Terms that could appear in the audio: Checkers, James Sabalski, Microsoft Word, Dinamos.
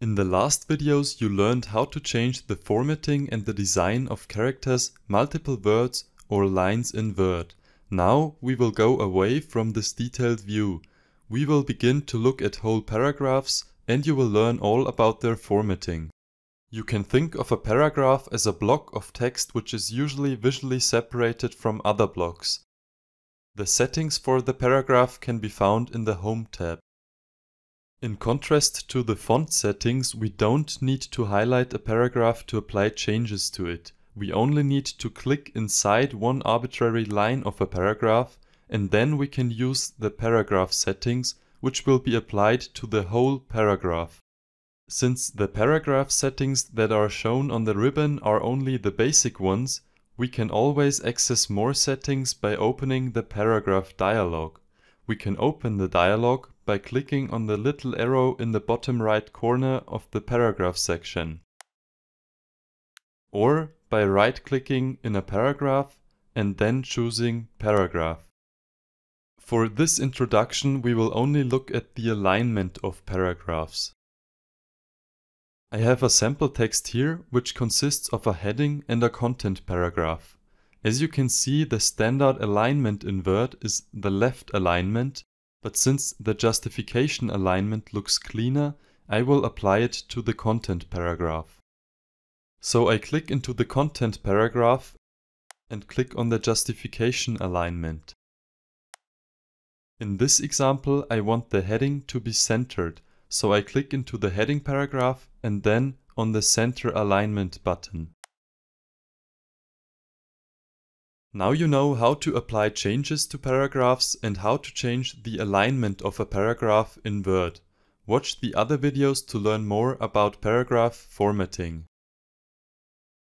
In the last videos you learned how to change the formatting and the design of characters, multiple words or lines in Word. Now we will go away from this detailed view. We will begin to look at whole paragraphs and you will learn all about their formatting. You can think of a paragraph as a block of text which is usually visually separated from other blocks. The settings for the paragraph can be found in the Home tab. In contrast to the font settings, we don't need to highlight a paragraph to apply changes to it. We only need to click inside one arbitrary line of a paragraph and then we can use the paragraph settings, which will be applied to the whole paragraph. Since the paragraph settings that are shown on the ribbon are only the basic ones, we can always access more settings by opening the paragraph dialog. We can open the dialog by clicking on the little arrow in the bottom right corner of the paragraph section, or by right-clicking in a paragraph and then choosing paragraph. For this introduction, we will only look at the alignment of paragraphs. I have a sample text here, which consists of a heading and a content paragraph. As you can see, the standard alignment in Word is the left alignment, but since the justification alignment looks cleaner, I will apply it to the content paragraph. So I click into the content paragraph and click on the justification alignment. In this example, I want the heading to be centered. So I click into the heading paragraph and then on the center alignment button. Now you know how to apply changes to paragraphs and how to change the alignment of a paragraph in Word. Watch the other videos to learn more about paragraph formatting.